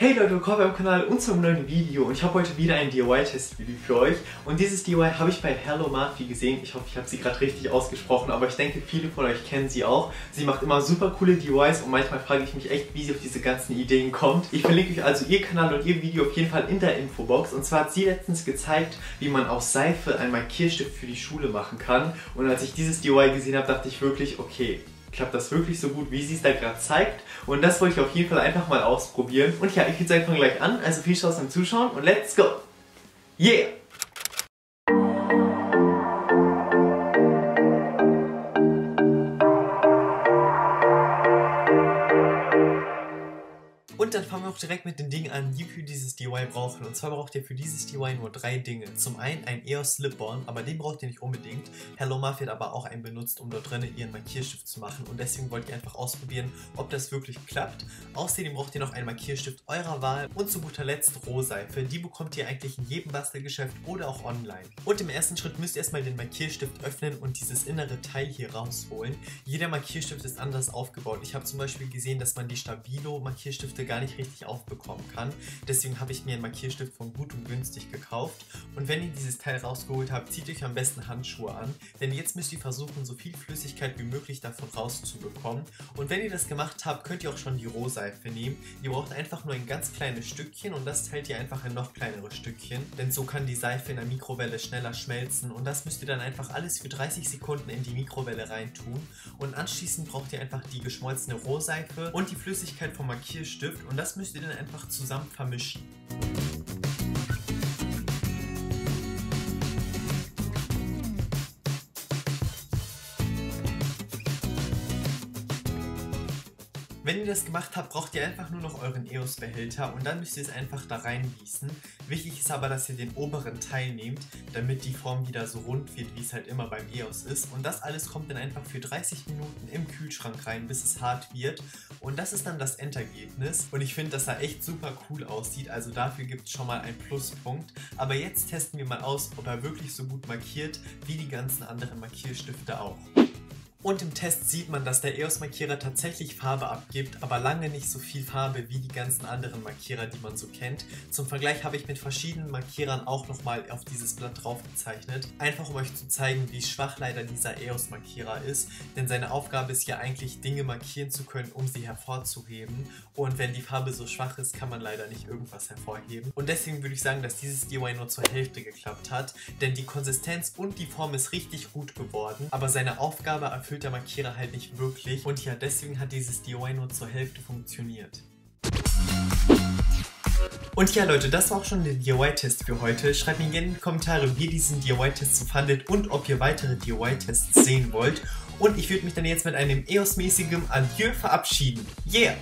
Hey Leute, willkommen beim Kanal und zum neuen Video, und ich habe heute wieder ein DIY-Test-Video für euch, und dieses DIY habe ich bei HelloMaphie gesehen. Ich hoffe, ich habe sie gerade richtig ausgesprochen, aber ich denke, viele von euch kennen sie auch. Sie macht immer super coole DIYs, und manchmal frage ich mich echt, wie sie auf diese ganzen Ideen kommt. Ich verlinke euch also ihr Kanal und ihr Video auf jeden Fall in der Infobox, und zwar hat sie letztens gezeigt, wie man aus Seife einen Markierstift für die Schule machen kann, und als ich dieses DIY gesehen habe, dachte ich wirklich, okay, klappt das wirklich so gut, wie sie es da gerade zeigt? Und das wollte ich auf jeden Fall einfach mal ausprobieren. Und ja, ich würde sagen, fangen gleich an. Also viel Spaß beim Zuschauen und let's go! Yeah! Und dann fangen wir auch direkt mit den Dingen an, die wir für dieses DIY brauchen. Und zwar braucht ihr für dieses DIY nur 3 Dinge. Zum einen ein EOS Lip Balm, aber den braucht ihr nicht unbedingt. HelloMaphie hat aber auch einen benutzt, um dort drinnen ihren Markierstift zu machen. Und deswegen wollt ihr einfach ausprobieren, ob das wirklich klappt. Außerdem braucht ihr noch einen Markierstift eurer Wahl. Und zu guter Letzt Rohseife. Die bekommt ihr eigentlich in jedem Bastelgeschäft oder auch online. Und im ersten Schritt müsst ihr erstmal den Markierstift öffnen und dieses innere Teil hier rausholen. Jeder Markierstift ist anders aufgebaut. Ich habe zum Beispiel gesehen, dass man die Stabilo Markierstifte gar nicht richtig aufbekommen kann. Deswegen habe ich mir einen Markierstift von Gut und Günstig gekauft. Und wenn ihr dieses Teil rausgeholt habt, zieht euch am besten Handschuhe an, denn jetzt müsst ihr versuchen, so viel Flüssigkeit wie möglich davon rauszubekommen. Und wenn ihr das gemacht habt, könnt ihr auch schon die Rohseife nehmen. Ihr braucht einfach nur ein ganz kleines Stückchen, und das teilt ihr einfach in noch kleinere Stückchen, denn so kann die Seife in der Mikrowelle schneller schmelzen, und das müsst ihr dann einfach alles für 30 Sekunden in die Mikrowelle reintun. Und anschließend braucht ihr einfach die geschmolzene Rohseife und die Flüssigkeit vom Markierstift, und das müsst ihr dann einfach zusammen vermischen. Wenn ihr das gemacht habt, braucht ihr einfach nur noch euren EOS-Behälter, und dann müsst ihr es einfach da reingießen. Wichtig ist aber, dass ihr den oberen Teil nehmt, damit die Form wieder so rund wird, wie es halt immer beim EOS ist. Und das alles kommt dann einfach für 30 Minuten im Kühlschrank rein, bis es hart wird. Und das ist dann das Endergebnis. Und ich finde, dass er echt super cool aussieht, also dafür gibt es schon mal einen Pluspunkt. Aber jetzt testen wir mal aus, ob er wirklich so gut markiert, wie die ganzen anderen Markierstifte auch. Und im Test sieht man, dass der EOS-Markierer tatsächlich Farbe abgibt, aber lange nicht so viel Farbe wie die ganzen anderen Markierer, die man so kennt. Zum Vergleich habe ich mit verschiedenen Markierern auch nochmal auf dieses Blatt drauf gezeichnet, einfach um euch zu zeigen, wie schwach leider dieser EOS-Markierer ist, denn seine Aufgabe ist ja eigentlich, Dinge markieren zu können, um sie hervorzuheben, und wenn die Farbe so schwach ist, kann man leider nicht irgendwas hervorheben. Und deswegen würde ich sagen, dass dieses DIY nur zur Hälfte geklappt hat, denn die Konsistenz und die Form ist richtig gut geworden, aber seine Aufgabe erfüllt der Markierer halt nicht wirklich, und ja, deswegen hat dieses DIY nur zur Hälfte funktioniert. Und ja Leute, das war auch schon der DIY-Test für heute. Schreibt mir gerne in die Kommentare, wie ihr diesen DIY-Test so fandet und ob ihr weitere DIY-Tests sehen wollt. Und ich würde mich dann jetzt mit einem EOS-mäßigen Adieu verabschieden. Yeah!